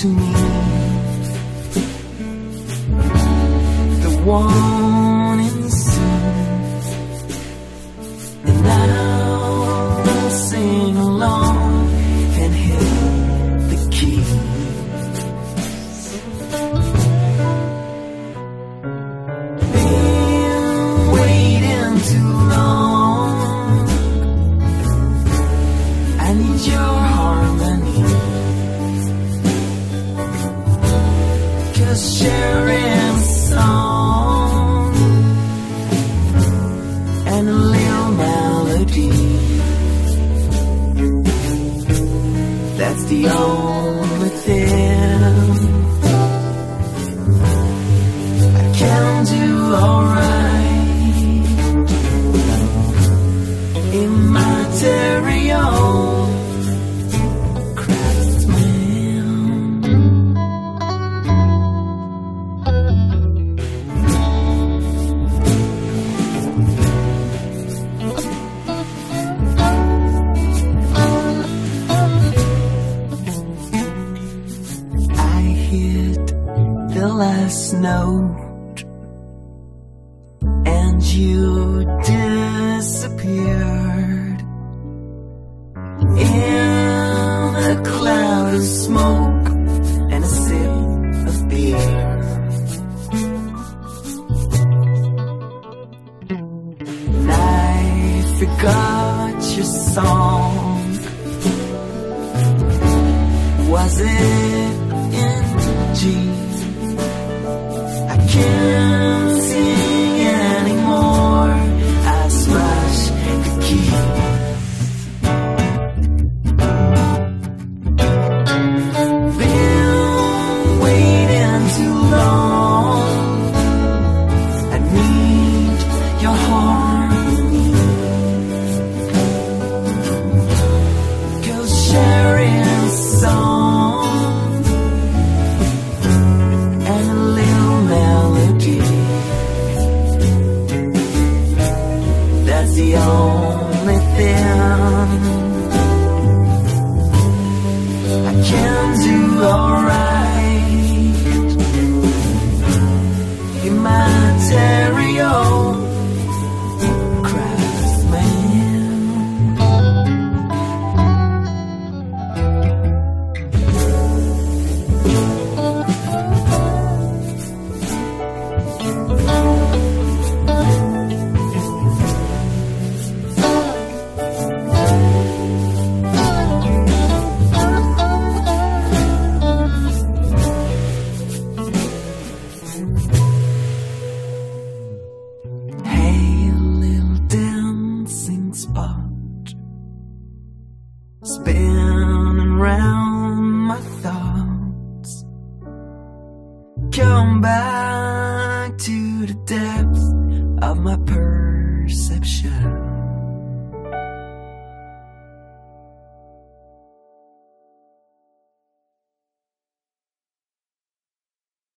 to me, the one in sin. And now I'll sing along and hear the keys. Been waiting too long, I need your harmony. Sharing song and a little melody, that's the only thing I can do alright in my terrier. Last note and you disappeared in a cloud of smoke and a sip of beer. And I forgot your song. Was it in G? Can't sing anymore, I smash the key. Been waiting too long, I need your harmony. Cause sharing a song and a little that's the only thing I can do alright in my stereo. Spinning round my thoughts, come back to the depth of my perception.